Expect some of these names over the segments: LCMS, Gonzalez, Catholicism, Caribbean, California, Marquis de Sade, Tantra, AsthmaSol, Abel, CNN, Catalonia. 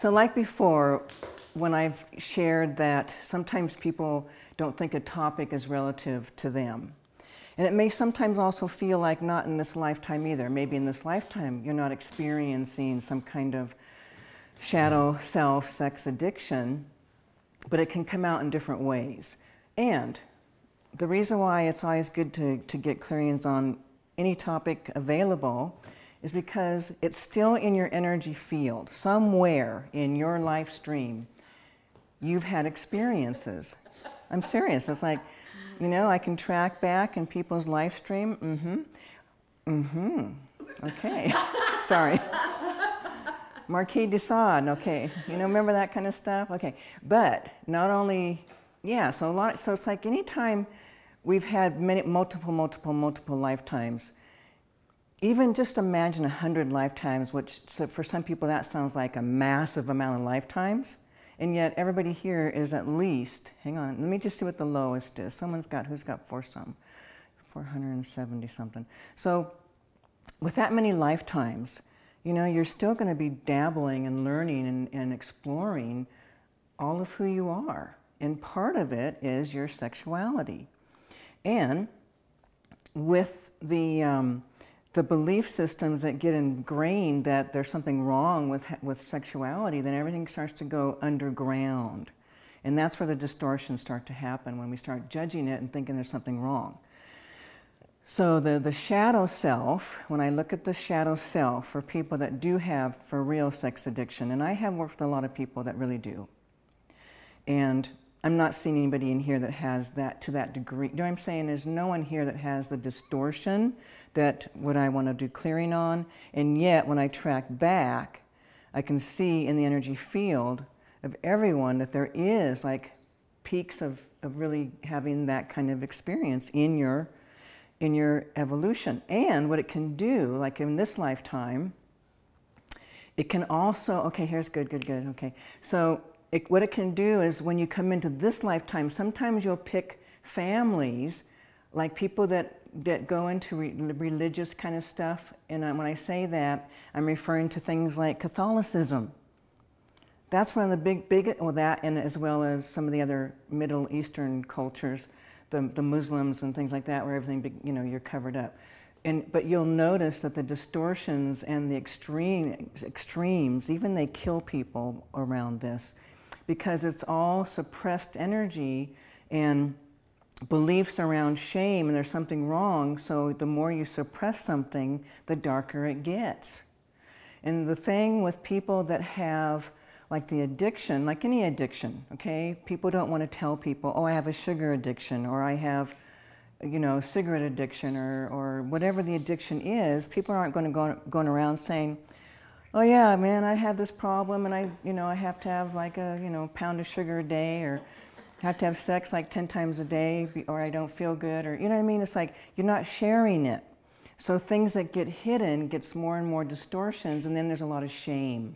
So like before, when I've shared that sometimes people don't think a topic is relative to them. And it may sometimes also feel like not in this lifetime either. Maybe in this lifetime you're not experiencing some kind of shadow self sex addiction, but it can come out in different ways. And the reason why it's always good to get clearings on any topic available is because it's still in your energy field. Somewhere in your life stream, you've had experiences. I'm serious. It's like, you know, I can track back in people's life stream. Okay. Sorry. Marquis de Sade, okay. You know, remember that kind of stuff? Okay. But not only, yeah, so a lot, so it's like any time we've had many, multiple lifetimes. Even just imagine 100 lifetimes, which so for some people that sounds like a massive amount of lifetimes, and yet everybody here is at least, hang on, let me just see what the lowest is. Someone's got, who's got 470 something. So with that many lifetimes, you know, you're still going to be dabbling and learning and exploring all of who you are. And part of it is your sexuality. And with the belief systems that get ingrained that there's something wrong with sexuality, then everything starts to go underground. And that's where the distortions start to happen, when we start judging it and thinking there's something wrong. So the shadow self, when I look at the shadow self for people that do have for real sex addiction, and I have worked with a lot of people that really do. And I'm not seeing anybody in here that has that to that degree. You know what I'm saying? There's no one here that has the distortion that what I want to do clearing on. And yet, when I track back, I can see in the energy field of everyone that there is like peaks of really having that kind of experience in your evolution. And what it can do, like in this lifetime, it can also, okay, here's good, okay. So what it can do is when you come into this lifetime, sometimes you'll pick families, like people that go into religious kind of stuff. And when I say that, I'm referring to things like Catholicism. That's one of the big, well, that and as well as some of the other Middle Eastern cultures, the Muslims and things like that, where everything, you know, you're covered up. And, but you'll notice that the distortions and the extremes, even they kill people around this, because it's all suppressed energy and beliefs around shame, and there's something wrong. So the more you suppress something, the darker it gets. And the thing with people that have like the addiction, like any addiction, okay? People don't want to tell people, oh, I have a sugar addiction, or I have, you know, cigarette addiction, or whatever the addiction is. People aren't going to go going around saying, oh yeah, man, I have this problem, and I, you know, I have to have like a, you know, pound of sugar a day, or have to have sex like 10 times a day, or I don't feel good, or, you know what I mean? It's like, you're not sharing it. So things that get hidden gets more and more distortions, and then there's a lot of shame.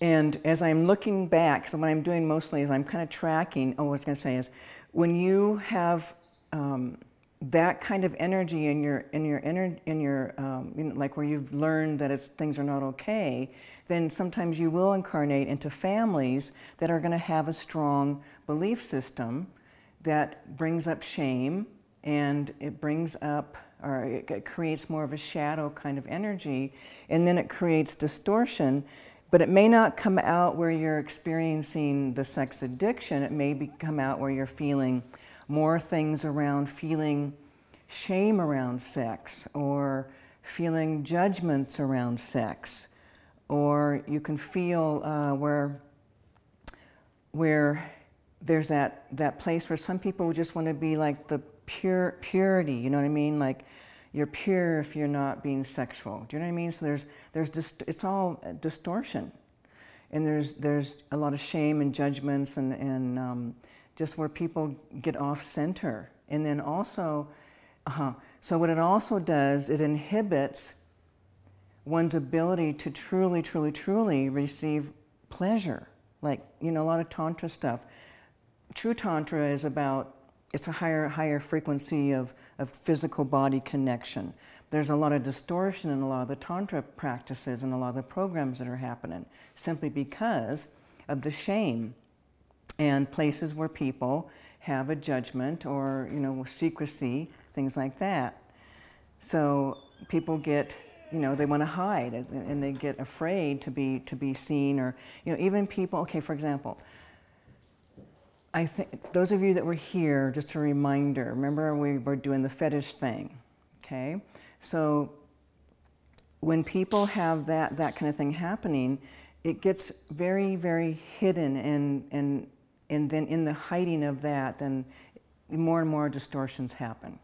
And as I'm looking back, so what I'm doing mostly is I'm kind of tracking, oh, what I was going to say is, when you have that kind of energy in your like where you've learned that it's things are not okay, then sometimes you will incarnate into families that are going to have a strong belief system that brings up shame, and it brings up, or it creates more of a shadow kind of energy, and then it creates distortion. But it may not come out where you're experiencing the sex addiction. It may come out where you're feeling more things around feeling shame around sex, or feeling judgments around sex, or you can feel where there's that place where some people just want to be like the purity, you know what I mean? Like, you're pure if you're not being sexual. Do you know what I mean? So it's all distortion, and there's a lot of shame and judgments and just where people get off center. And then also, so what it also does, it inhibits one's ability to truly receive pleasure. Like, you know, a lot of Tantra stuff. True Tantra is about It's a higher frequency of physical body connection. There's a lot of distortion in a lot of the Tantra practices and a lot of the programs that are happening simply because of the shame and places where people have a judgment or, you know, secrecy, things like that. So people get, you know, they want to hide and they get afraid to be seen, or, you know, even people, okay, for example, I think those of you that were here, just a reminder, remember we were doing the fetish thing, okay? So when people have that kind of thing happening, it gets very, very hidden, and then in the hiding of that, then more and more distortions happen.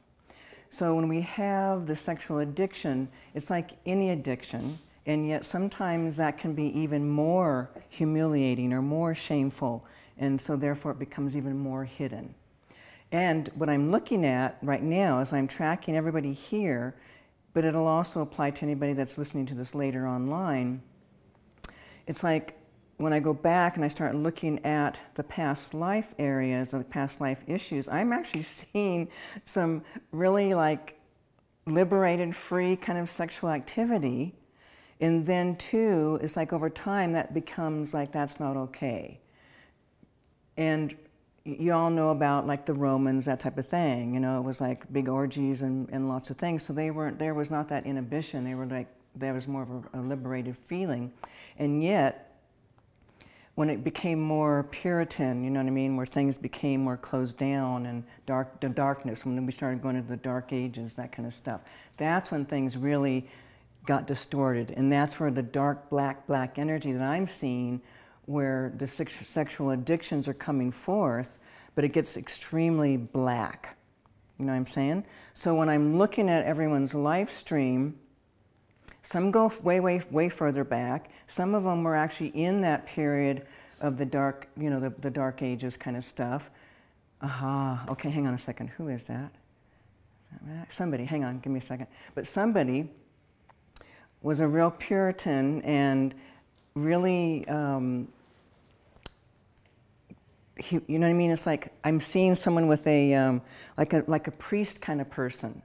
So when we have the sexual addiction, it's like any addiction, and yet sometimes that can be even more humiliating or more shameful, and so therefore it becomes even more hidden. And what I'm looking at right now is I'm tracking everybody here, but it'll also apply to anybody that's listening to this later online. It's like when I go back and I start looking at the past life areas, or the past life issues, I'm actually seeing some really like liberated, free kind of sexual activity. And then too, it's like over time that becomes like, that's not okay. And you all know about like the Romans, that type of thing, you know, it was like big orgies and lots of things. So they weren't, there was not that inhibition. They were like, there was more of a liberated feeling. And yet, when it became more Puritan, you know what I mean, where things became more closed down and the darkness, when we started going into the dark ages, that kind of stuff, that's when things really got distorted. And that's where the dark, black energy that I'm seeing, where the sexual addictions are coming forth, but it gets extremely black. You know what I'm saying? So when I'm looking at everyone's live stream, some go way further back. Some of them were actually in that period of the dark, you know, the dark ages kind of stuff. Aha, okay, hang on a second. Who is that? Somebody, hang on, give me a second. But somebody was a real Puritan and really, you know what I mean? It's like I'm seeing someone with a, like a priest kind of person.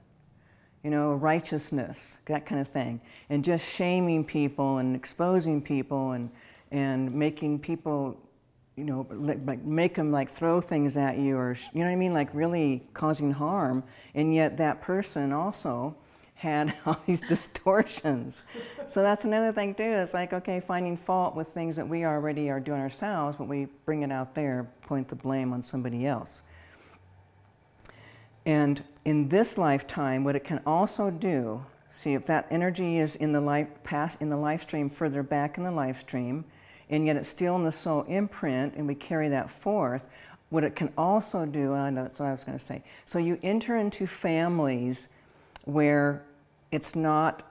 You know, righteousness, that kind of thing, and just shaming people and exposing people and making people, you know, like make them like throw things at you, or you know what I mean, like really causing harm. And yet that person also had all these distortions. So that's another thing too. It's like, okay, finding fault with things that we already are doing ourselves, but we bring it out there, point the blame on somebody else. And in this lifetime, what it can also do, see if that energy is in the life past, in the life stream, further back in the life stream, and yet it's still in the soul imprint, and we carry that forth. What it can also do, I know that's what I was going to say. So you enter into families where it's not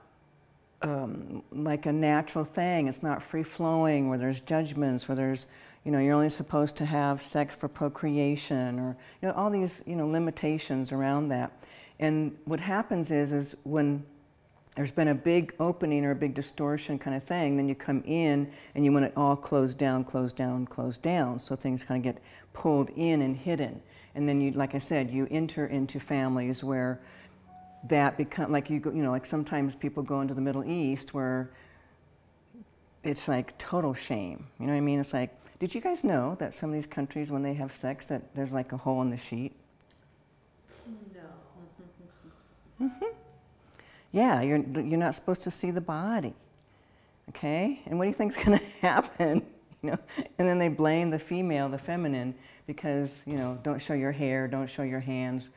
like a natural thing. It's not free flowing. Where there's judgments. Where there's, you know, you're only supposed to have sex for procreation, or, you know, all these, you know, limitations around that. And what happens is when there's been a big opening or a big distortion kind of thing, then you come in and you want it all closed down, closed down, closed down. So things kind of get pulled in and hidden. And then you, like I said, you enter into families where that become, like you go, you know, like sometimes people go into the Middle East where it's like total shame. You know what I mean? It's like, did you guys know that some of these countries, when they have sex, that there's like a hole in the sheet? No. Mm-hmm. Yeah, you're not supposed to see the body, okay? And what do you think's going to happen? You know, and then they blame the female, the feminine, because, you know, don't show your hair, don't show your hands,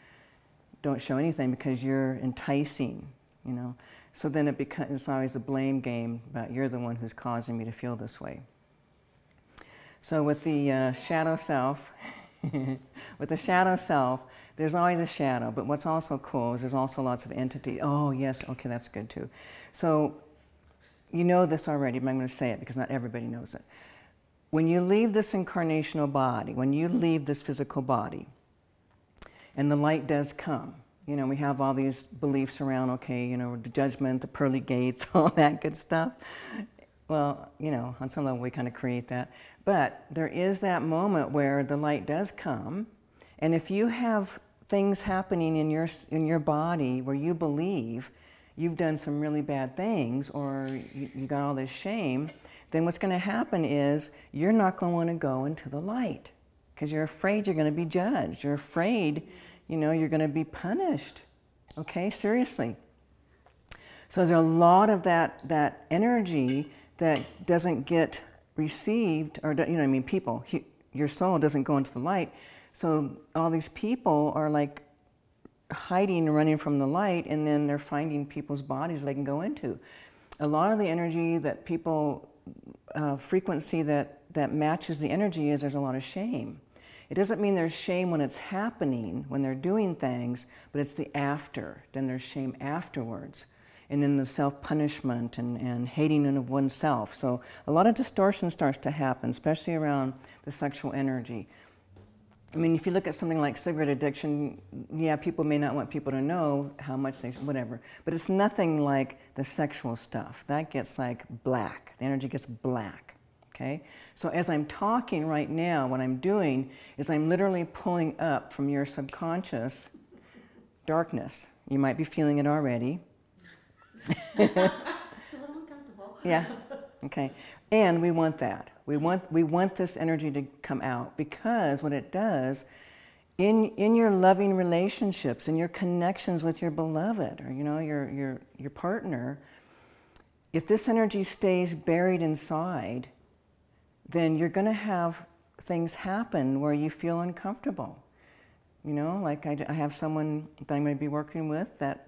don't show anything because you're enticing, you know. So then it becomes, it's always the blame game about you're the one who's causing me to feel this way. So with the shadow self, with the shadow self, there's always a shadow, but what's also cool is there's also lots of entity. Oh yes, okay, that's good too. So you know this already, but I'm going to say it because not everybody knows it. When you leave this incarnational body, when you leave this physical body, and the light does come, you know, we have all these beliefs around, okay, you know, the judgment, the pearly gates, all that good stuff. Well, you know, on some level we kind of create that. But there is that moment where the light does come, and if you have things happening in your body where you believe you've done some really bad things or you got all this shame, then what's going to happen is you're not going to want to go into the light because you're afraid you're going to be judged. You're afraid, you know, you're going to be punished. Okay, seriously. So there's a lot of that energy that doesn't get received, or, you know what I mean, people, your soul doesn't go into the light. So all these people are like hiding and running from the light, and then they're finding people's bodies they can go into. A lot of the energy that people, frequency that matches the energy is there's a lot of shame. It doesn't mean there's shame when it's happening, when they're doing things, but it's the after. Then there's shame afterwards. And then the self-punishment and hating of oneself. So a lot of distortion starts to happen, especially around the sexual energy. I mean, if you look at something like cigarette addiction, yeah, people may not want people to know how much they, whatever. But it's nothing like the sexual stuff. That gets like black. The energy gets black. Okay? So as I'm talking right now, what I'm doing is I'm literally pulling up from your subconscious darkness. You might be feeling it already. It's a little uncomfortable. Yeah. Okay. And we want that. We want this energy to come out, because what it does in your loving relationships, in your connections with your beloved, or, you know, your partner, if this energy stays buried inside, then you're going to have things happen where you feel uncomfortable. You know, like I have someone that I'm going to be working with that,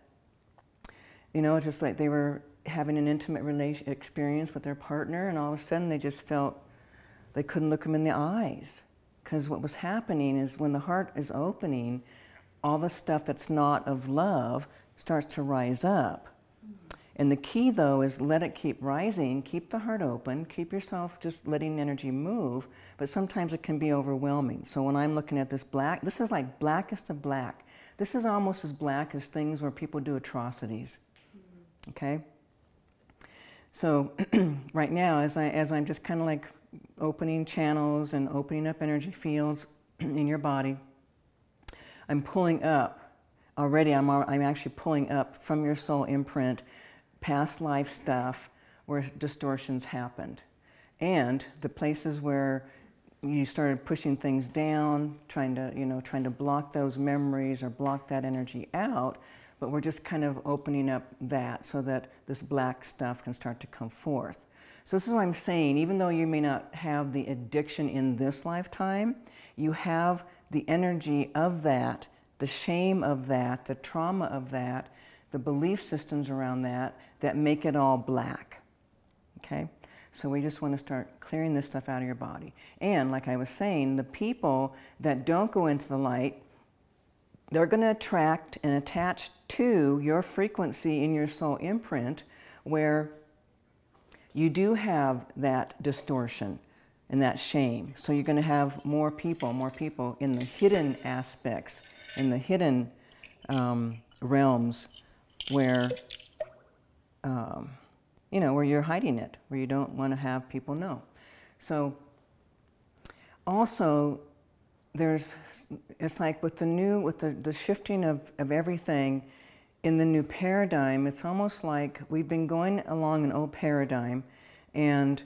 you know, it's just like they were having an intimate experience with their partner, and all of a sudden they just felt they couldn't look them in the eyes. Because what was happening is when the heart is opening, all the stuff that's not of love starts to rise up. And the key, though, is let it keep rising, keep the heart open, keep yourself just letting energy move, but sometimes it can be overwhelming. So when I'm looking at this black, this is like blackest of black. This is almost as black as things where people do atrocities, okay? So right now, as I'm just kind of like opening channels and opening up energy fields in your body, I'm pulling up. Already, I'm actually pulling up from your soul imprint past life stuff where distortions happened, and the places where you started pushing things down, trying to block those memories or block that energy out. But we're just kind of opening up that so that this black stuff can start to come forth. So this is what I'm saying, even though you may not have the addiction in this lifetime, you have the energy of that, the shame of that, the trauma of that, the belief systems around that, that make it all black, okay? So we just want to start clearing this stuff out of your body. And like I was saying, the people that don't go into the light, they're going to attract and attach to your frequency in your soul imprint where you do have that distortion and that shame. So you're going to have more people in the hidden aspects, in the hidden realms where you know, where you're hiding it, where you don't want to have people know. So also there's, it's like with the new, with the shifting of everything in the new paradigm, it's almost like we've been going along an old paradigm and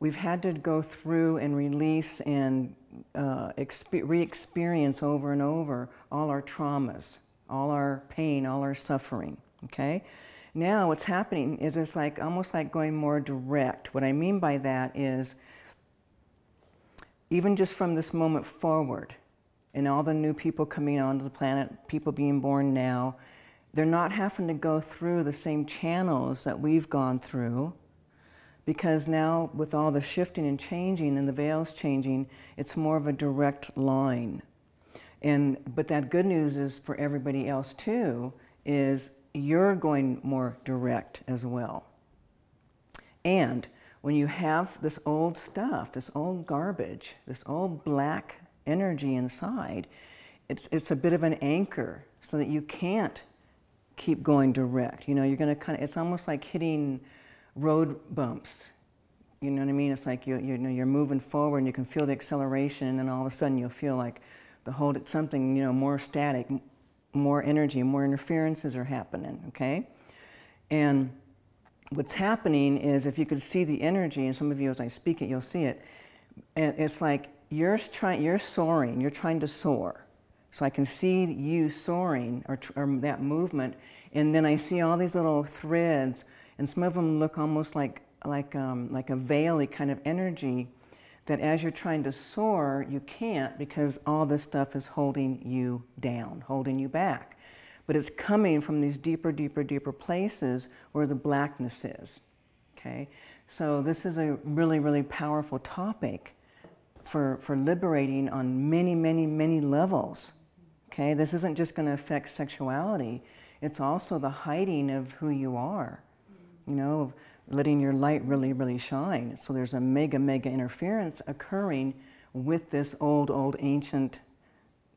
we've had to go through and release and re-experience over and over all our traumas, all our pain, all our suffering, okay? Now what's happening is it's like almost like going more direct. What I mean by that is even just from this moment forward and all the new people coming onto the planet, people being born now, they're not having to go through the same channels that we've gone through, because now with all the shifting and changing and the veils changing, it's more of a direct line. But that good news is for everybody else too, is you're going more direct as well. And when you have this old stuff, this old garbage, this old black energy inside, it's a bit of an anchor so that you can't keep going direct. You know, you're going to kind of, it's almost like hitting road bumps. You know what I mean? It's like you're moving forward and you can feel the acceleration, and then all of a sudden you'll feel like the hold, something, you know, more static, more energy, more interferences are happening, okay? And what's happening is, if you could see the energy, and some of you as I speak it, you'll see it, and it's like you're trying to soar. So I can see you soaring, or that movement, and then I see all these little threads, and some of them look almost like a veil-y kind of energy that as you're trying to soar, you can't, because all this stuff is holding you down, holding you back. But it's coming from these deeper, deeper, deeper places where the blackness is, okay? So this is a really, really powerful topic for liberating on many, many, many levels, okay? This isn't just gonna affect sexuality, it's also the hiding of who you are, you know, letting your light really, really shine. So there's a mega, mega interference occurring with this old, old, ancient,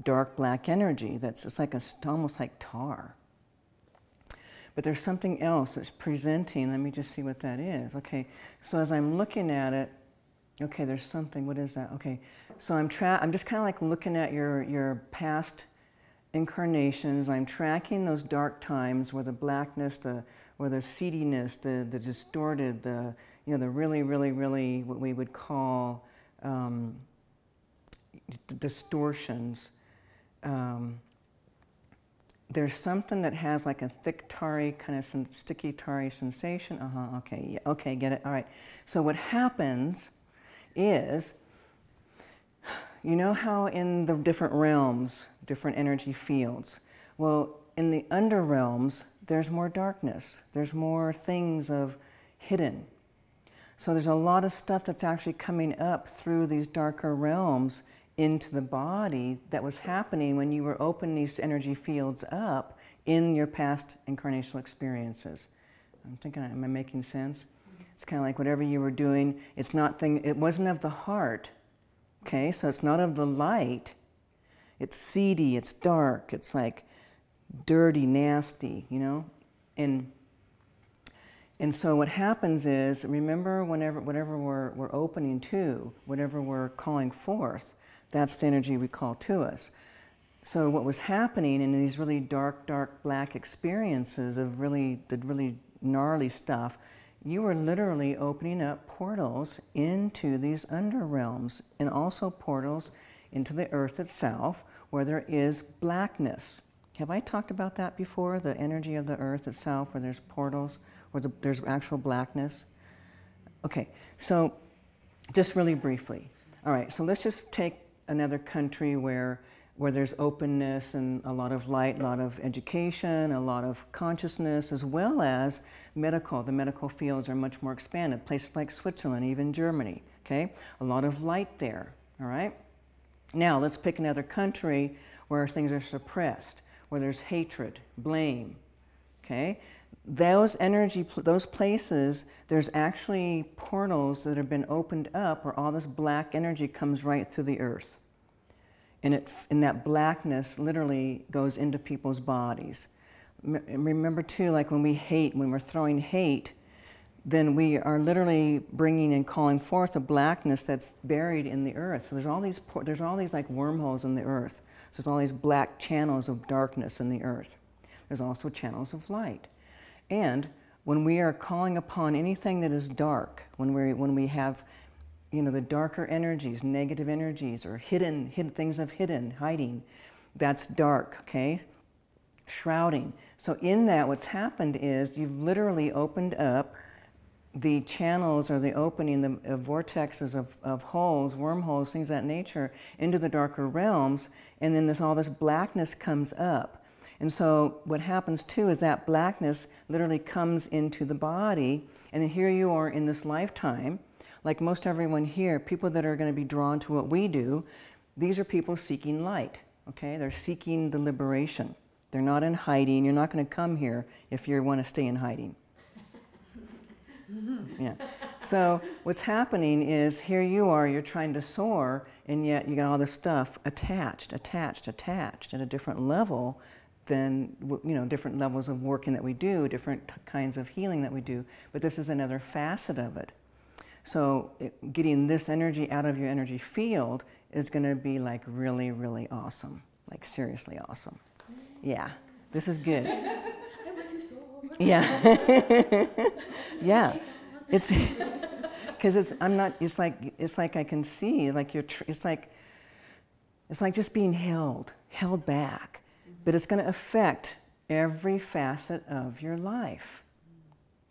dark black energy that's just like a, almost like tar. But there's something else that's presenting. Let me just see what that is. Okay, so as I'm looking at it, okay, there's something. What is that? Okay, so I'm just kind of like looking at your past incarnations. I'm tracking those dark times where the blackness, where the seediness, the distorted, you know, the really, really, really what we would call distortions. There's something that has like a thick tarry, kind of sticky tarry sensation. Uh-huh, okay, yeah, okay, get it, all right. So what happens is, you know how in the different realms, different energy fields, well, in the under realms, there's more darkness. There's more things of hidden. So there's a lot of stuff that's actually coming up through these darker realms into the body that was happening when you were opening these energy fields up in your past incarnational experiences. I'm thinking, am I making sense? It's kind of like whatever you were doing, it's not it wasn't of the heart, okay? So it's not of the light. It's seedy, it's dark, it's like dirty, nasty, you know? And so what happens is, remember, whatever we're opening to, whatever we're calling forth, that's the energy we call to us. So what was happening in these really dark, dark, black experiences of really, the really gnarly stuff, you were literally opening up portals into these under realms, and also portals into the earth itself, where there is blackness. Have I talked about that before? The energy of the earth itself, where there's portals, where there's actual blackness? Okay, so just really briefly. All right, so let's just take another country where there's openness and a lot of light, a lot of education, a lot of consciousness, as well as medical. The medical fields are much more expanded. Places like Switzerland, even Germany, okay? A lot of light there, all right? Now, let's pick another country where things are suppressed, where there's hatred, blame, okay? Those energy, those places, there's actually portals that have been opened up where all this black energy comes right through the earth. And that blackness literally goes into people's bodies. Remember too, like when we hate, when we're throwing hate, then we are literally bringing and calling forth a blackness that's buried in the earth. So there's all these like wormholes in the earth. So there's all these black channels of darkness in the earth. There's also channels of light. And when we are calling upon anything that is dark, when we have, you know, the darker energies, negative energies, or hidden things of hiding, that's dark, okay? Shrouding. So in that, what's happened is you've literally opened up the channels, or the opening, the vortexes of holes, wormholes, things of that nature, into the darker realms, and then all this blackness comes up. And so what happens too is that blackness literally comes into the body, and then here you are in this lifetime, like most everyone here, people that are going to be drawn to what we do, these are people seeking light, okay? They're seeking the liberation. They're not in hiding. You're not going to come here if you want to stay in hiding. Yeah. So what's happening is, here you are, you're trying to soar, and yet you got all this stuff attached, attached, attached at a different level than, you know, different levels of working that we do, different kinds of healing that we do. But this is another facet of it. So getting this energy out of your energy field is going to be like really, really awesome, like seriously awesome. Yeah, this is good. I went to soul. Yeah. Yeah. It's because it's, I'm not, it's like I can see, like you're, it's like just being held back, but it's going to affect every facet of your life.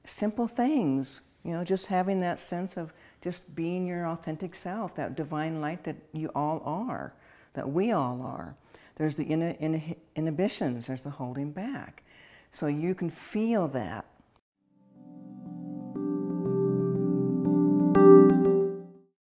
Simple things, you know, just having that sense of just being your authentic self, that divine light that you all are, that we all are. There's the inhibitions, there's the holding back. So you can feel that